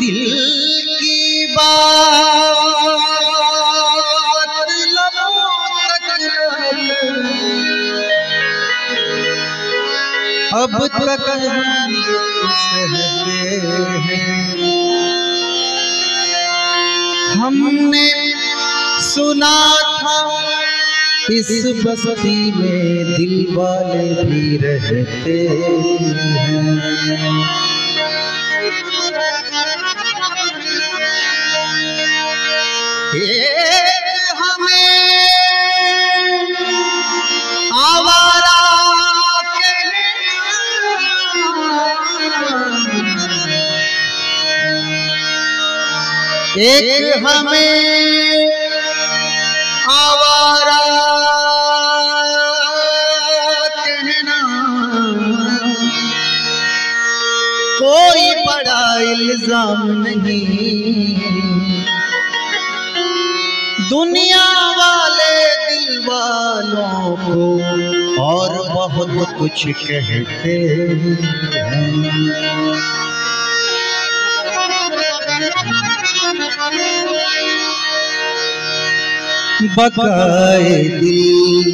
दिल की बात लबों तक अब तक सहते हैं। हमने सुना था इस बस्ती में दिल वाले भी रहते हैं। हमें आवारा कहना, एक हमें आवारा कहना, कोई बड़ा इल्जाम नहीं। दुनिया वाले दिल वालों को और बहुत कुछ कहते हैं। बकाए दिल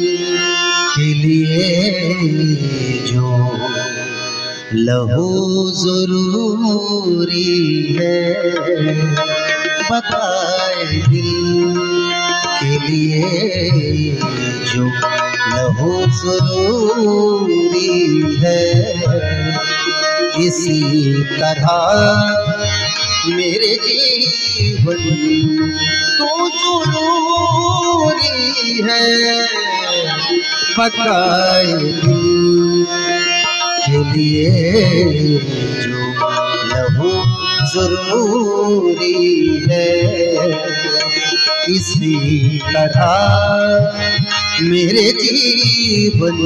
के लिए जो लहू जरूरी है, बकाए दिल के लिए जो लहू जरूरी है। इसी तरह मेरे जीवन तू जरूरी है। बकाए दिल के लिए जो लहू जरूरी है। इसी तरह मेरे जीवन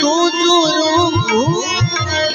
तू जरूरी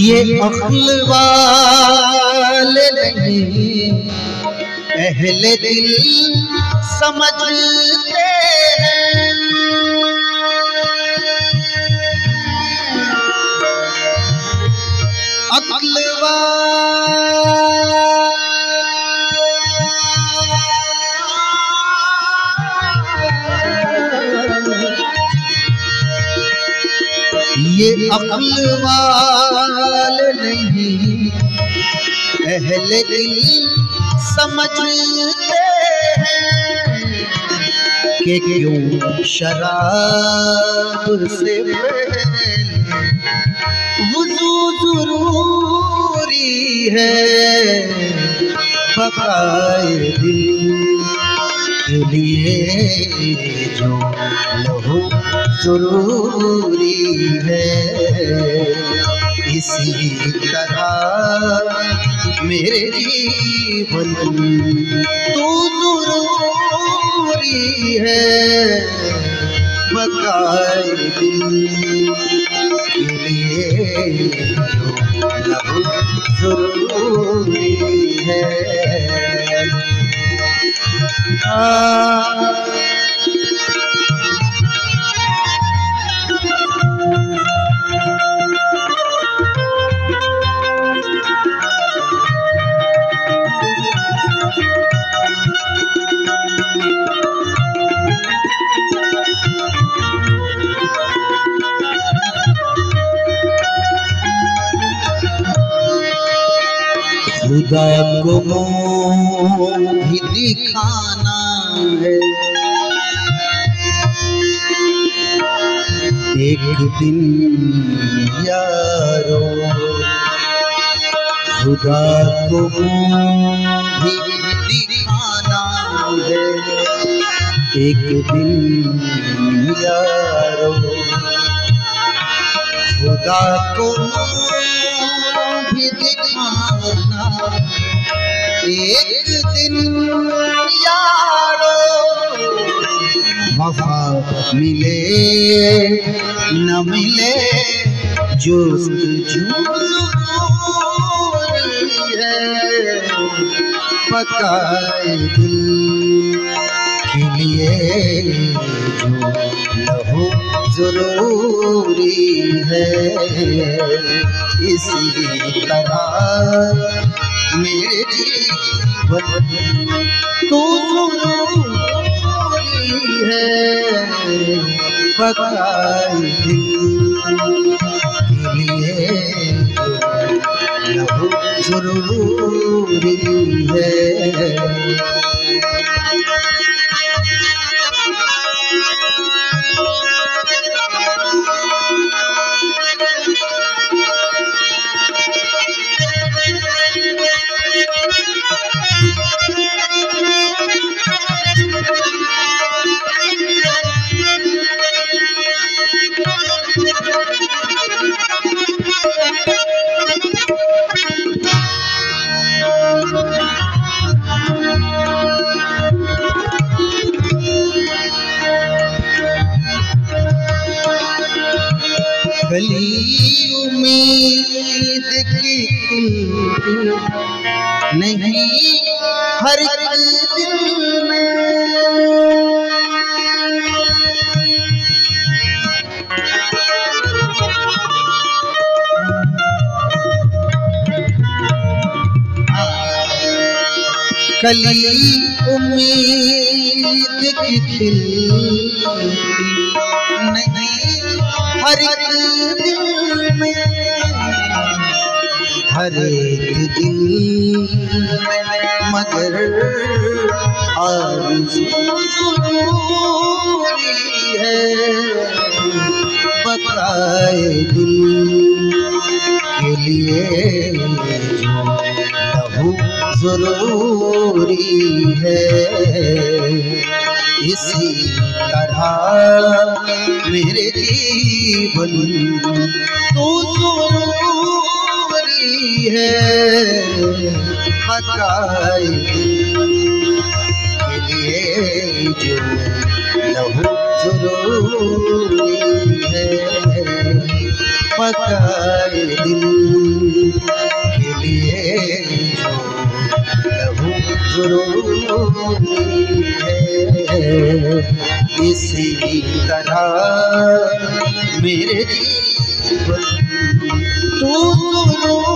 ये अक्ल वाले नहीं अहले दिल समझते हैं। अक्ल ये अक्लवाल नहीं अहले दिल समझते हैं कि क्यों शराब से वुजू जरूरी है। बकाए दिल के लिए जो लहू जरूरी है। इसी तरह मेरे जीवन तू जरूरी है। बकाए दिल के लिए जो लहू जरूरी है। खुदा को मुँह भी दिखाना है, ایک دن یارو خدا کو بھی دکھانا ہے ایک دن یارو خدا کو بھی دکھانا ایک دن وفا ملے نہ ملے جست جوری ہے بکائے دل کے لیے جو لہو ضروری ہے اسی طرح میرے جیون تو ضروری ہے بکائے دل کے لیے لہو ضروری ہے بھلی امید کی کلک نہیں ہر دل میں کلی امید کی کلک نہیں ہر دل میں ہر ایک دل مگر آرزو ضروری ہے بکائے دل کے لیے جو لہو ضروری ہے اسی طرح میرے جیون تو ضروری ہے بکائے دل کے لیے جو لہو ضروری ہے بکائے دل کے لیے جو لہو ضروری ہے اسی طرح میرے جیون تو